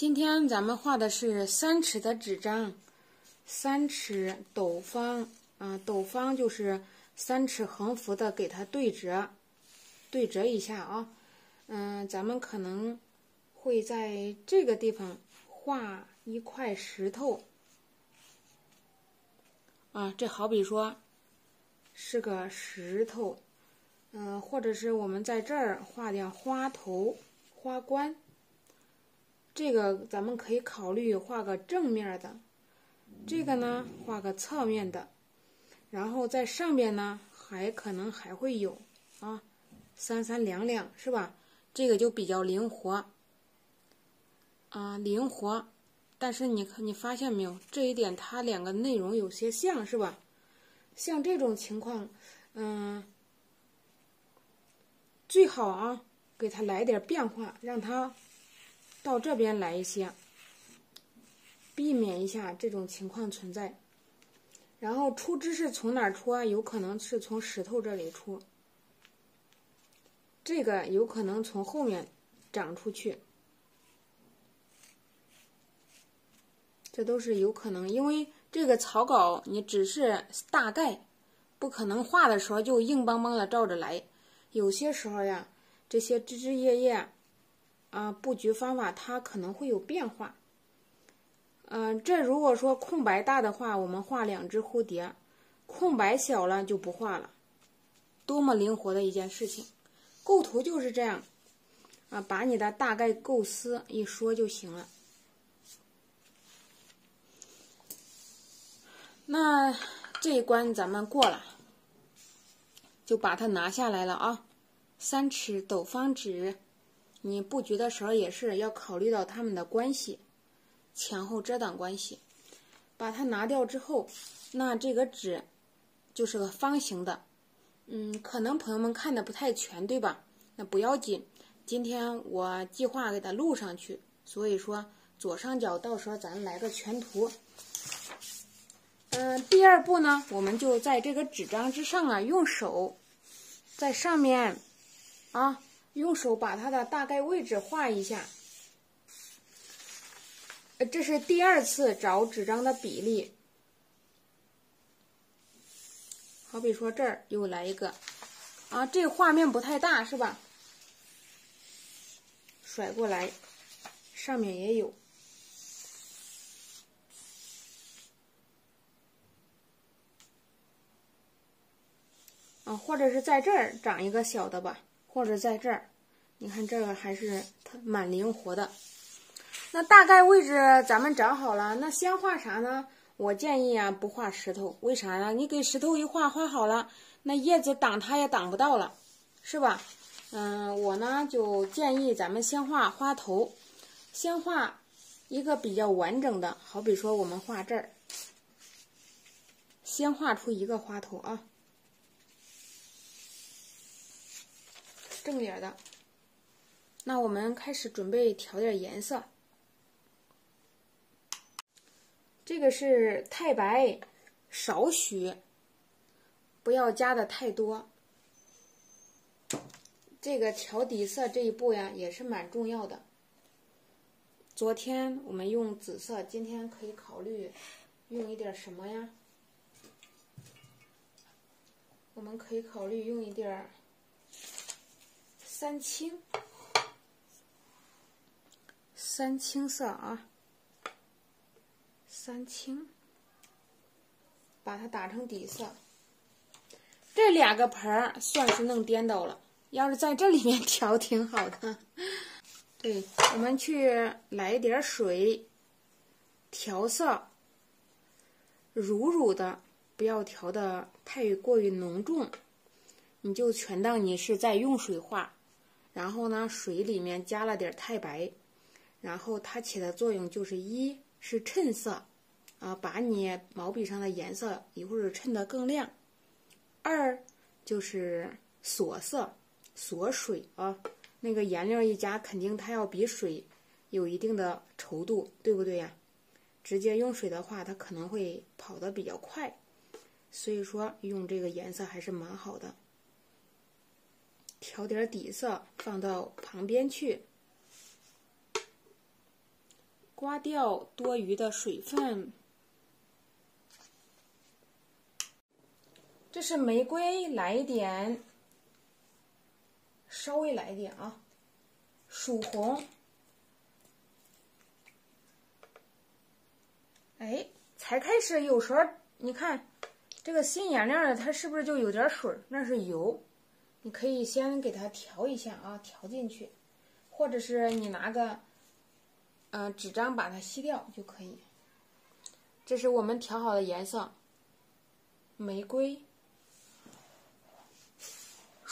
今天咱们画的是3尺的纸张，3尺斗方啊，斗方就是3尺横幅的，给它对折，对折一下啊。咱们可能会在这个地方画一块石头啊，这好比说是个石头，或者是我们在这儿画点花头、花冠。 这个咱们可以考虑画个正面的，这个呢画个侧面的，然后在上边呢可能还会有啊，三三两两是吧？这个就比较灵活啊，灵活。但是你发现没有，这一点它两个内容有些像是吧？像这种情况，最好啊给它来点变化，让它 到这边来一些，避免一下这种情况存在。然后出枝是从哪儿出啊？有可能是从石头这里出，这个有可能从后面长出去，这都是有可能。因为这个草稿你只是大概，不可能画的时候就硬邦邦的照着来。有些时候呀，这些枝枝叶叶 啊，布局方法它可能会有变化。这如果说空白大的话，我们画2只蝴蝶；空白小了就不画了。多么灵活的一件事情！构图就是这样啊，把你的大概构思一说就行了。那这一关咱们过了，就把它拿下来了啊。3尺斗方纸。 你布局的时候也是要考虑到它们的关系，前后遮挡关系。把它拿掉之后，那这个纸就是个方形的。可能朋友们看的不太全，对吧？那不要紧，今天我计划给它录上去，所以说左上角到时候咱来个全图。第二步呢，我们就在这个纸张之上啊，用手在上面啊。 用手把它的大概位置画一下，这是第2次找纸张的比例。好比说这儿又来一个，啊，这画面不太大是吧？甩过来，上面也有。啊，或者是在这儿长一个小的吧。 或者在这儿，你看这个还是蛮灵活的。那大概位置咱们找好了，那先画啥呢？我建议啊，不画石头，为啥呢？你给石头一画好了，那叶子挡它也挡不到了，是吧？我呢就建议咱们先画花头，先画一个比较完整的，好比说我们画这儿，先画出一个花头啊。 正点的，那我们开始准备调点颜色。这个是太白，少许，不要加的太多。这个调底色这一步呀，也是蛮重要的。昨天我们用紫色，今天可以考虑用一点什么呀？我们可以考虑用一点 三青色啊，三青，把它打成底色。这2个盆儿算是弄颠倒了，要是在这里面调挺好的。对，我们去来一点水，调色，乳的，不要调的太过于浓重，你就全当你是在用水画。 然后呢，水里面加了点太白，然后它起的作用就是是衬色，啊，把你毛笔上的颜色一会儿衬得更亮；2就是锁色，锁水啊，那个颜料一加，肯定它要比水有一定的稠度，对不对呀？直接用水的话，它可能会跑得比较快，所以说用这个颜色还是蛮好的。 调点底色放到旁边去，刮掉多余的水分。这是玫瑰，来一点，稍微来一点啊，曙红。哎，才开始，有时候你看这个新颜料呢，它是不是就有点水？那是油，你可以先给它调一下啊，调进去，或者是你拿个纸张把它吸掉就可以。这是我们调好的颜色，玫瑰。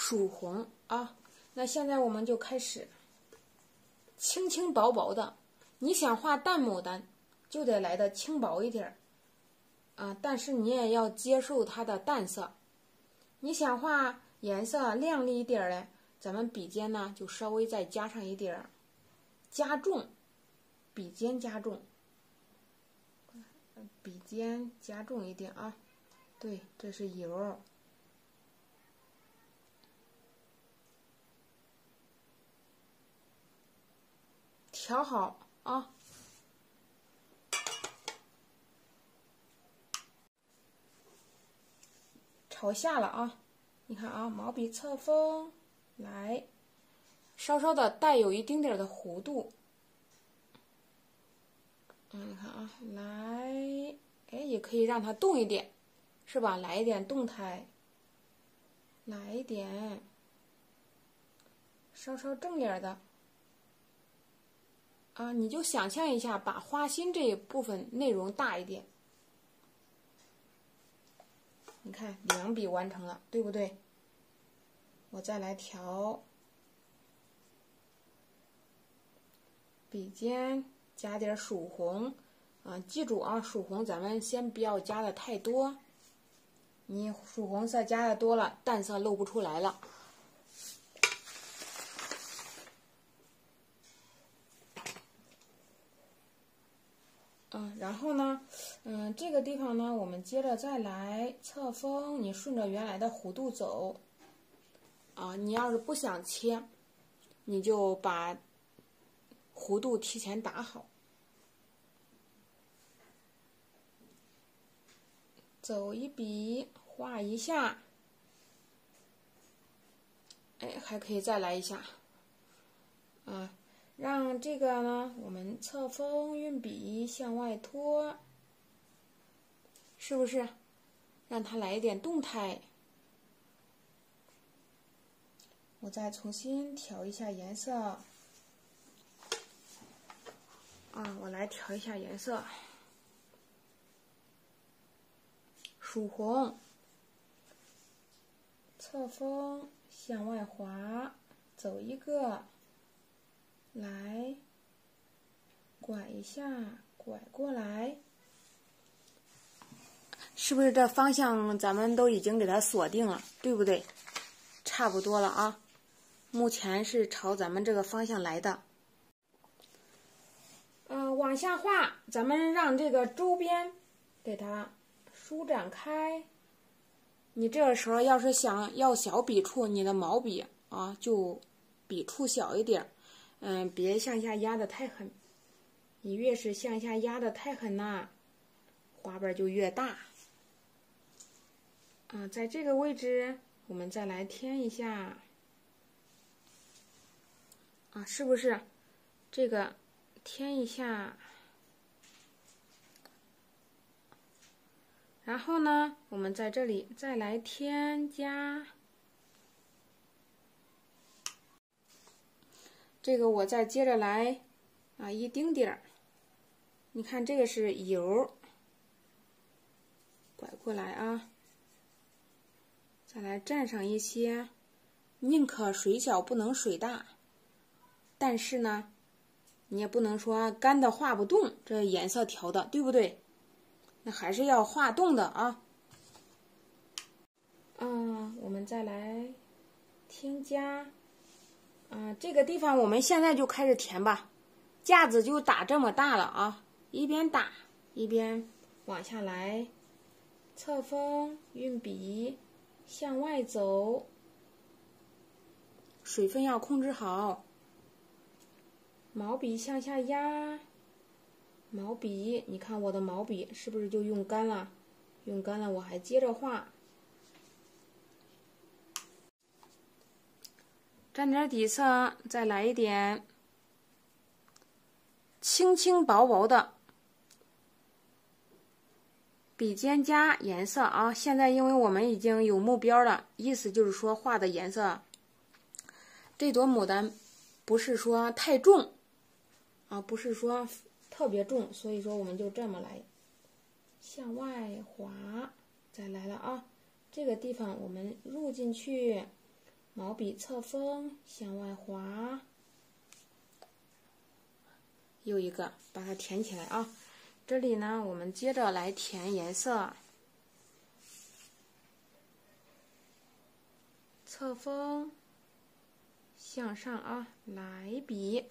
曙红啊，那现在我们就开始，轻轻薄薄的。你想画淡牡丹，就得来的轻薄一点啊，但是你也要接受它的淡色。你想画颜色亮丽一点嘞，咱们笔尖呢就稍微再加上一点，加重，笔尖加重，笔尖加重一点啊。对，这是油。调好啊，朝下了啊！你看啊，毛笔侧锋来，稍稍的带有一丁点的弧度。嗯，你看啊，来，哎，也可以让它动一点，是吧？来一点动态，来一点，稍稍正点的。啊，你就想象一下，把花心这一部分内容大一点。你看，两笔完成了，对不对？我再来调，笔尖加点曙红啊！记住啊，曙红咱们先不要加的太多，你曙红色加的多了，淡色露不出来了。然后呢，这个地方呢，我们接着再来侧锋，你顺着原来的弧度走，啊，你要是不想切，你就把弧度提前打好，走一笔，画一下，哎，还可以再来一下，啊。让这个呢，我们侧锋运笔向外拖，是不是？让它来一点动态。我再重新调一下颜色。啊，我来调一下颜色。曙红，侧锋向外滑，走一个。来，拐一下，拐过来，是不是这方向咱们都已经给它锁定了，对不对？差不多了啊，目前是朝咱们这个方向来的。往下画，咱们让这个周边给它舒展开。你这个时候要是想要小笔触，你的毛笔啊就笔触小一点。别向下压的太狠，你越是向下压的太狠呐，花瓣就越大。在这个位置我们再来添一下，啊，是不是？这个添一下，然后呢，我们在这里再来添加。这个我再接着来啊，一丁点儿。你看这个是油，拐过来啊，再来蘸上一些。宁可水小不能水大，但是呢，你也不能说干的画不动，这颜色调的，对不对？那还是要画动的啊。我们再来添加。这个地方我们现在就开始填吧，架子就打这么大了啊，一边打一边往下来，侧锋运笔向外走，水分要控制好，毛笔向下压，毛笔，你看我的毛笔是不是就用干了？用干了，我还接着画。沾点底色，再来一点，轻轻薄薄的。 笔尖加颜色啊！现在因为我们已经有目标了，意思就是说画的颜色，这朵牡丹不是说太重啊，不是说特别重，所以说我们就这么来，向外滑，再来了啊！这个地方我们入进去，毛笔侧锋向外滑，又一个把它填起来啊！ 这里呢，我们接着来填颜色，侧锋向上啊，来笔。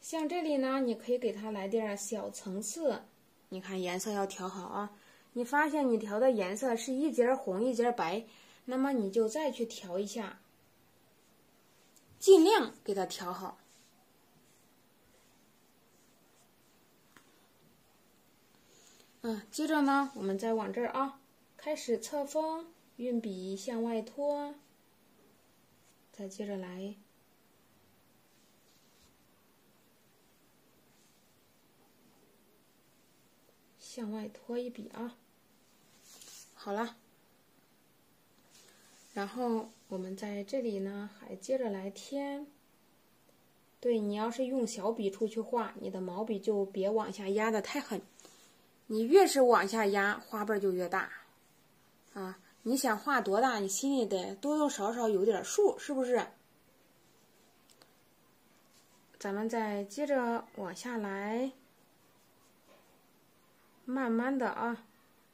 像这里呢，你可以给它来点小层次，你看颜色要调好啊。你发现你调的颜色是一截红一截白，那么你就再去调一下，尽量给它调好。 接着呢，我们再往这儿啊，开始侧锋，运笔向外拖，再接着来，向外拖一笔啊。好了，然后我们在这里呢，还接着来添。对你要是用小笔触去画，你的毛笔就别往下压的太狠。 你越是往下压，花瓣就越大，啊！你想画多大，你心里得多多少少有点数，是不是？咱们再接着往下来，慢慢的啊，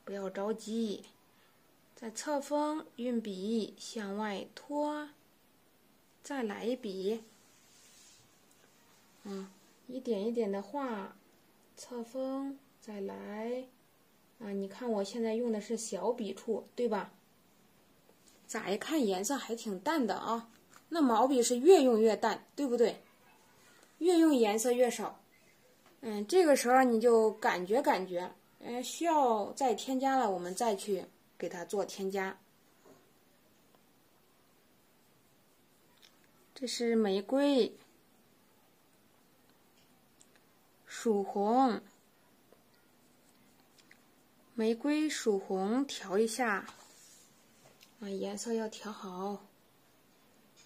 不要着急，再侧锋运笔向外拖，再来一笔，一点一点的画，侧锋。 再来，啊，你看我现在用的是小笔触，对吧？乍一看颜色还挺淡的啊，那毛笔是越用越淡，对不对？越用颜色越少。这个时候你就感觉，需要再添加了，我们再去给它做添加。这是玫瑰，曙红。 玫瑰曙红调一下，啊，颜色要调好。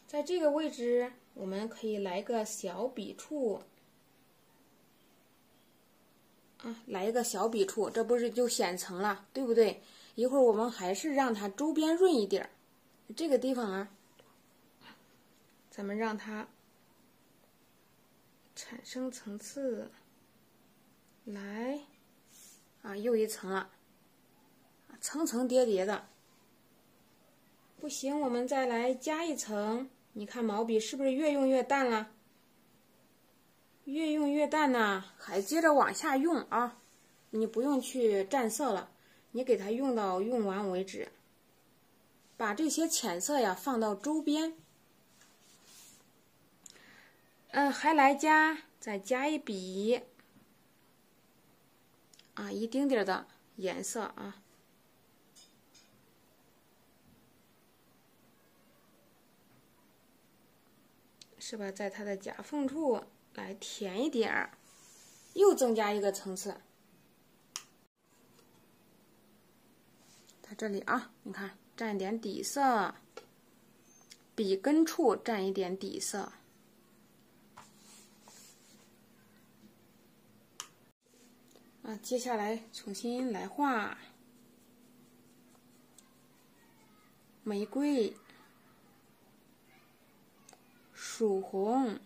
在这个位置，我们可以来个小笔触，啊，来一个小笔触，这不是就显层了，对不对？一会儿我们还是让它周边润一点，这个地方啊，咱们让它产生层次，来，啊，又一层了。 层层叠叠的，不行，我们再来加一层。你看毛笔是不是越用越淡了？越用越淡呢，还接着往下用啊！你不用去蘸色了，你给它用到用完为止。把这些浅色呀放到周边。还来加，再加一笔。啊，一丁点的颜色啊。 是吧，在它的夹缝处来填一点儿，又增加一个层次。它这里啊，你看，蘸点底色，笔根处蘸一点底色。啊，接下来重新来画玫瑰。 曙红，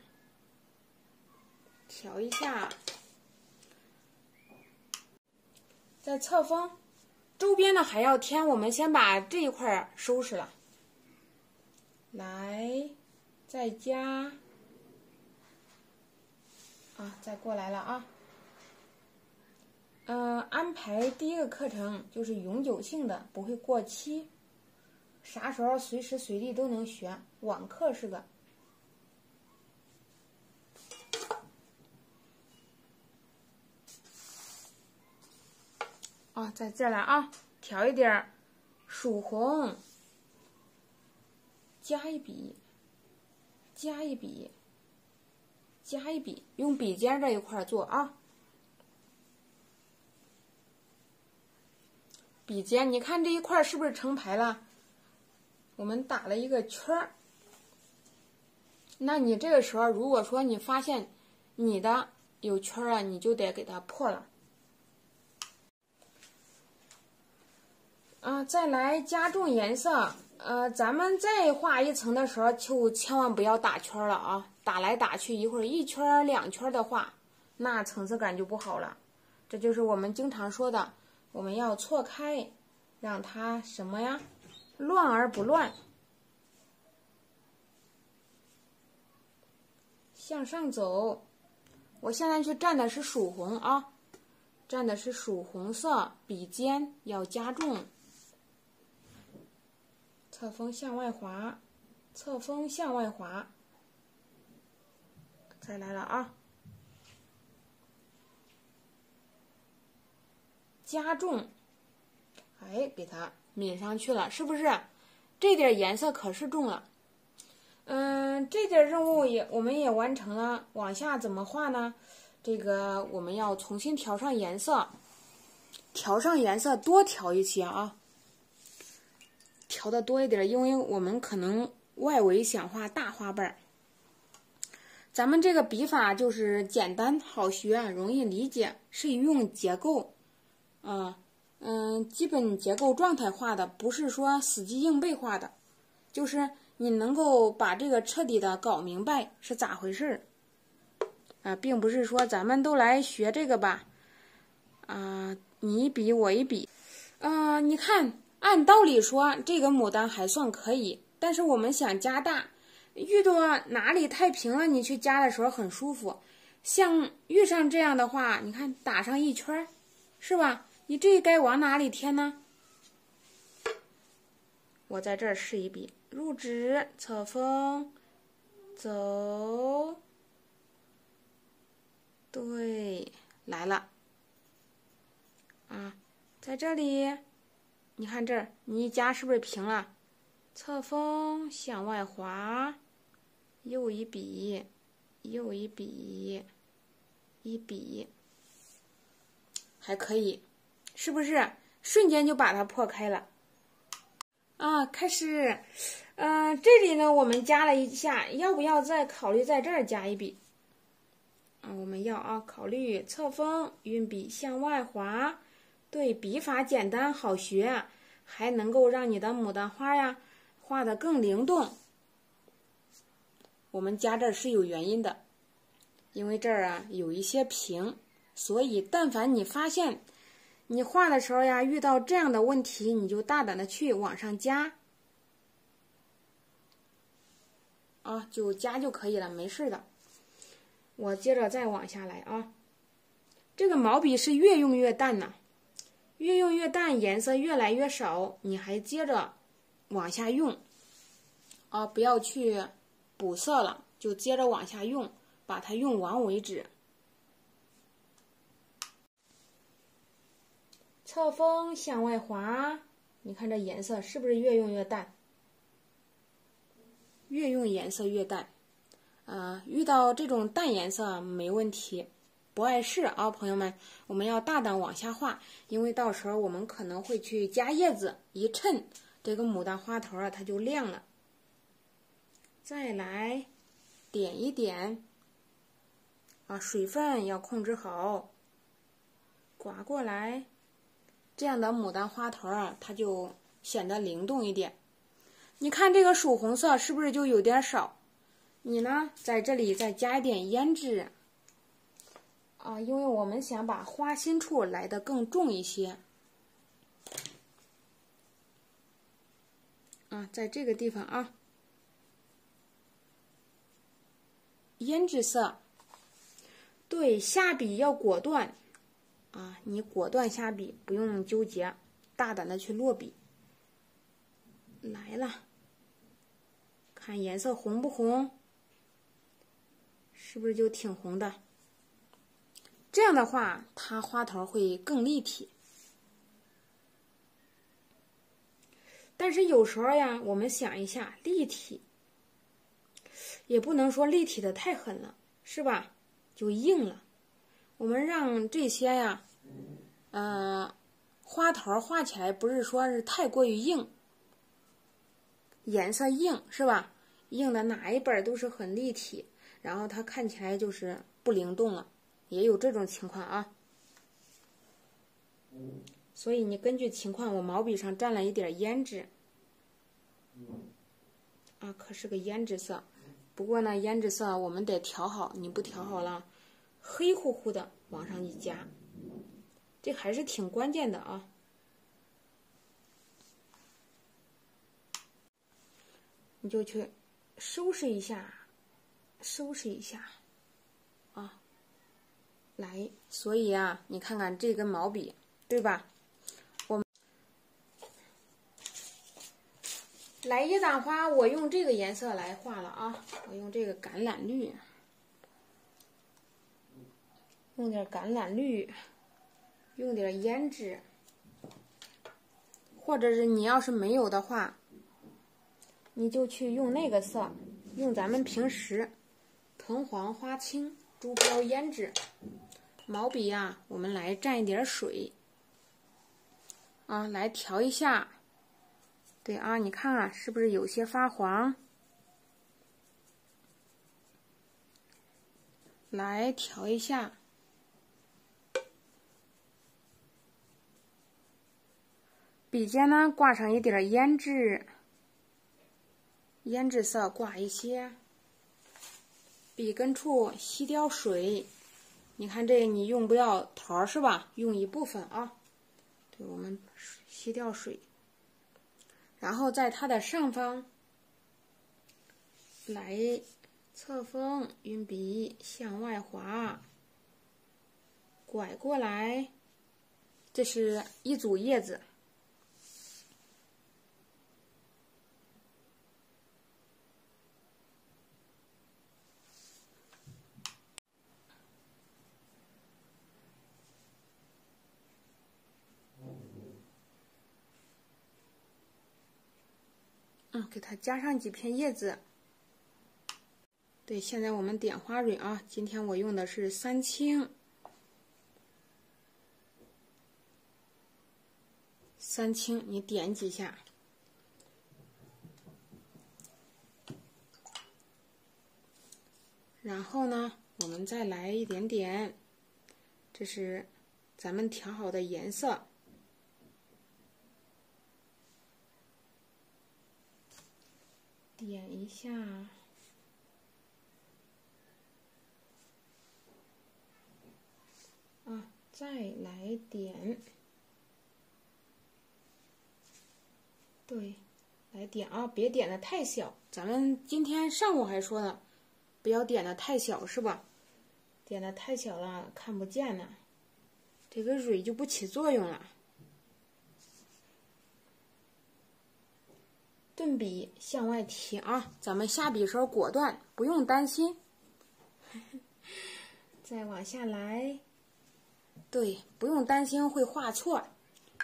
调一下，在侧锋周边呢还要添，我们先把这一块收拾了，来，再加，啊，再过来了啊，安排第一个课程就是永久性的，不会过期，啥时候随时随地都能学，网课是个。哦，再进来啊，调一点曙红，加一笔，加一笔，加一笔，用笔尖这一块做啊。 笔尖，你看这一块是不是成排了？我们打了一个圈儿。那你这个时候，如果说你发现你的有圈啊，你就得给它破了。啊，再来加重颜色。咱们再画一层的时候，就千万不要打圈了啊！打来打去，一会儿一圈两圈的画，那层次感就不好了。这就是我们经常说的。 我们要错开，让它什么呀？乱而不乱，向上走。我现在去蘸的是曙红啊，蘸的是曙红色，笔尖要加重。侧锋向外滑，侧锋向外滑。再来了啊！ 加重，哎，给它抿上去了，是不是？这点颜色可是重了。这点任务我们也完成了。往下怎么画呢？这个我们要重新调上颜色，调上颜色多调一些啊，调的多一点，因为我们可能外围想画大花瓣。咱们这个笔法就是简单好学，容易理解，是用结构。 基本结构状态画的，不是说死记硬背画的，就是你能够把这个彻底的搞明白是咋回事啊，并不是说咱们都来学这个吧，啊，你一笔我一笔，你看，按道理说这个牡丹还算可以，但是我们想加大，遇到哪里太平了，你去加的时候很舒服，像遇上这样的话，你看打上一圈，是吧？ 你这该往哪里添呢？我在这儿试一笔，入纸，侧锋，走，对，来了。啊，在这里，你看这儿，你一加是不是平了？侧锋向外滑，又一笔，又一笔，一笔，还可以。 是不是瞬间就把它破开了？啊，开始，这里呢我们加了一下，要不要再考虑在这儿加一笔？啊，我们要啊，考虑侧锋，运笔向外滑，对，笔法简单好学，还能够让你的牡丹花呀画得更灵动。我们加这儿是有原因的，因为这儿啊有一些平，所以但凡你发现。 你画的时候呀，遇到这样的问题，你就大胆的去往上加，啊，就加就可以了，没事的。我接着再往下来啊，这个毛笔是越用越淡呐，越用越淡，颜色越来越少，你还接着往下用，啊，不要去补色了，就接着往下用，把它用完为止。 侧锋向外滑，你看这颜色是不是越用越淡？越用颜色越淡，啊，遇到这种淡颜色没问题，不碍事啊，朋友们，我们要大胆往下画，因为到时候我们可能会去加叶子，一衬这个牡丹花头啊，它就亮了。再来点一点，啊，水分要控制好，刮过来。 这样的牡丹花头啊，它就显得灵动一点。你看这个曙红色是不是就有点少？你呢，在这里再加一点胭脂啊，因为我们想把花心处来得更重一些啊，在这个地方啊，胭脂色。对，下笔要果断。 啊，你果断下笔，不用纠结，大胆的去落笔。来了，看颜色红不红？是不是就挺红的？这样的话，它花头会更立体。但是有时候呀，我们想一下，立体也不能说立体的太狠了，是吧？就硬了。我们让这些呀，花头画起来不是说是太过于硬，颜色硬是吧？硬的哪一本都是很立体，然后它看起来就是不灵动了，也有这种情况啊。所以你根据情况，我毛笔上蘸了一点胭脂，啊，可是个胭脂色。不过呢，胭脂色我们得调好，你不调好了，黑乎乎的往上一加，这还是挺关键的啊。你就去收拾一下，收拾一下，啊，来，所以啊，你看看这根毛笔，对吧？我们来野枣花，我用这个颜色来画了啊，我用这个橄榄绿，用点橄榄绿，用点胭脂，或者是你要是没有的话，你就去用那个色，用咱们平时藤黄花青朱标胭脂，毛笔啊，我们来蘸一点水。啊，来调一下，对啊，你看啊，是不是有些发黄？来调一下，笔尖呢挂上一点胭脂，胭脂色挂一些，笔根处吸掉水。你看这个你用不要头是吧？用一部分啊。对，我们吸掉水，然后在它的上方来侧锋运笔向外滑，拐过来，这是一组叶子，给它加上几片叶子。对，现在我们点花蕊啊，今天我用的是三青，三青你点几下，然后呢我们再来一点点，这是咱们调好的颜色，点一下，啊，再来点，对，来点啊，别点的太小。咱们今天上午还说呢，不要点的太小，是吧？点的太小了，看不见了，这个蕊就不起作用了。顿笔向外提啊，咱们下笔时候果断，不用担心。再往下来，对，不用担心会画错，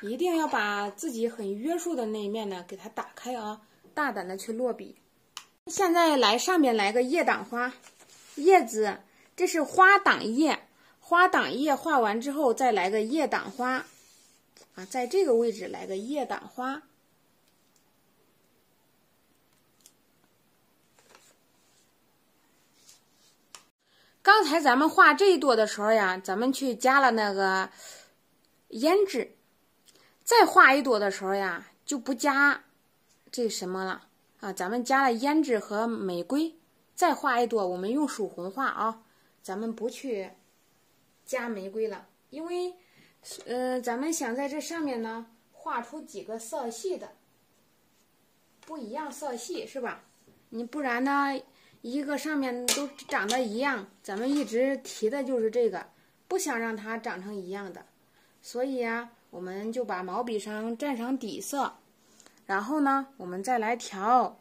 一定要把自己很约束的那一面呢给它打开啊，大胆的去落笔。现在来上面来个叶挡花，叶子这是花挡叶，花挡叶画完之后再来个叶挡花，啊，在这个位置来个叶挡花。刚才咱们画这一朵的时候呀，咱们去加了那个胭脂，再画一朵的时候呀，就不加这什么了啊，咱们加了胭脂和玫瑰，再画一朵我们用曙红画啊，咱们不去加玫瑰了，因为咱们想在这上面呢画出几个色系的不一样色系是吧？你不然呢一个上面都长得一样，咱们一直提的就是这个，不想让它长成一样的，所以啊，我们就把毛笔上蘸上底色，然后呢，我们再来调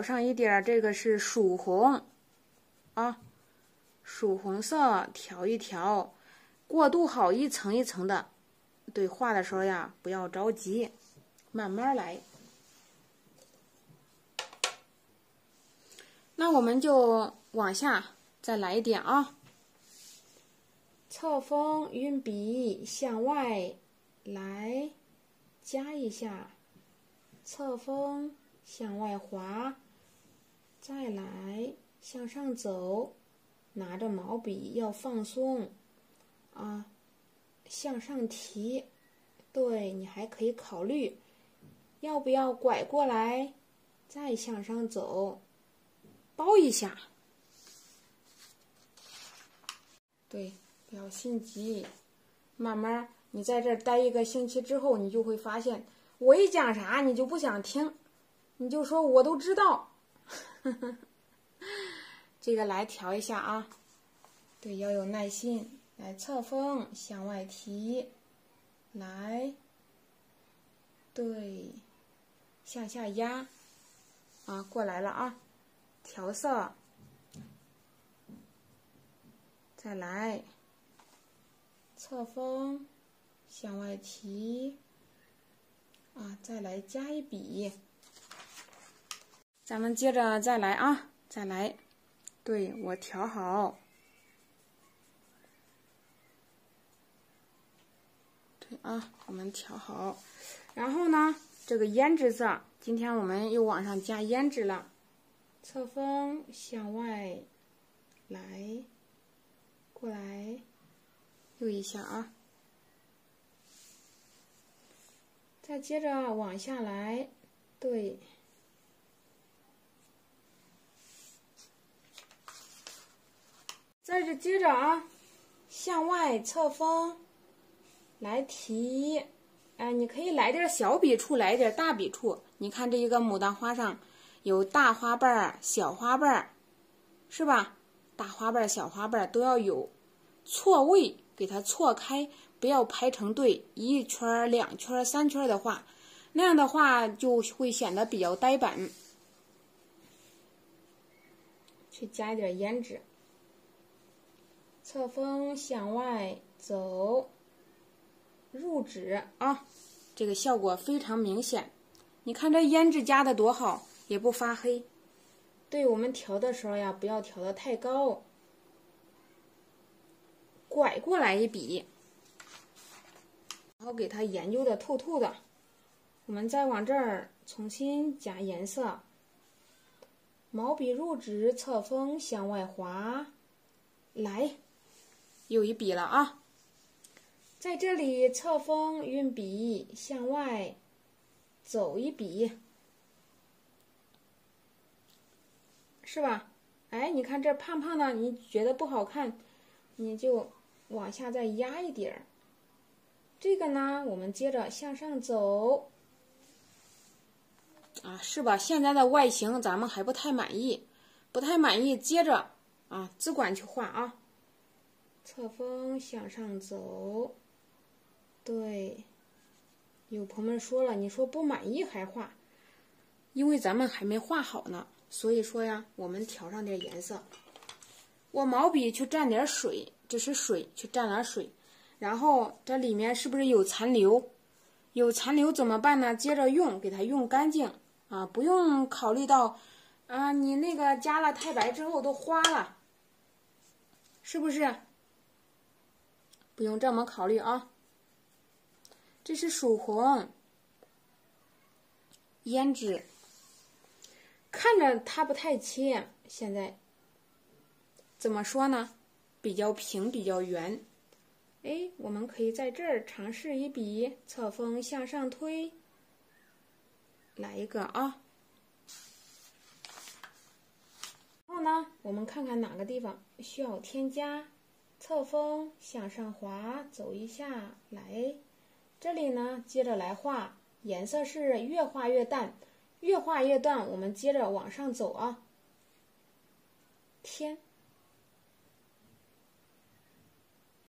上一点，这个是曙红，啊，曙红色调一调，过渡好一层一层的，对，画的时候呀，不要着急，慢慢来。那我们就往下再来一点啊。侧锋运笔向外来加一下，侧锋向外滑，再来向上走，拿着毛笔要放松啊，向上提。对，你还可以考虑要不要拐过来，再向上走，包一下。对，不要心急，慢慢你在这儿待一个星期之后，你就会发现，我一讲啥你就不想听，你就说我都知道。这个来调一下啊，对，要有耐心。来，侧锋向外提。来，对，向下压，啊，过来了啊，调色，再来，侧锋向外提，啊，再来加一笔，咱们接着再来啊，再来，对，我调好。啊，我们调好，然后呢，这个胭脂色，今天我们又往上加胭脂了。侧锋向外来，过来，又一下啊，再接着往下来，对，在这接着啊，向外侧锋。来提，哎，你可以来点小笔处，来点大笔处。你看这一个牡丹花上有大花瓣、小花瓣，是吧？大花瓣、小花瓣都要有，错位给它错开，不要排成队，一圈、两圈、三圈的话，那样的话就会显得比较呆板。去加一点胭脂，侧锋向外走。入纸啊，这个效果非常明显。你看这胭脂加的多好，也不发黑。对，我们调的时候呀，不要调的太高，拐过来一笔，然后给它研究的透透的。我们再往这儿重新加颜色，毛笔入纸，侧锋向外滑，来，又一笔了啊。在这里，侧锋运笔向外走一笔，是吧？哎，你看这胖胖的，你觉得不好看，你就往下再压一点儿。这个呢，我们接着向上走，啊，是吧？现在的外形咱们还不太满意，不太满意，接着啊，只管去画啊。侧锋向上走。对，有朋友们说了，你说不满意还画，因为咱们还没画好呢，所以说呀，我们调上点颜色，我毛笔去蘸点水，这是水，去蘸点水，然后这里面是不是有残留？有残留怎么办呢？接着用，给它用干净啊，不用考虑到啊，你那个加了太白之后都花了，是不是？不用这么考虑啊。这是曙红，胭脂，看着它不太切，现在怎么说呢？比较平，比较圆。哎，我们可以在这儿尝试一笔，侧锋向上推，来一个啊。然后呢，我们看看哪个地方需要添加，侧锋向上滑，走一下来。这里呢，接着来画，颜色是越画越淡，越画越淡，我们接着往上走啊。天，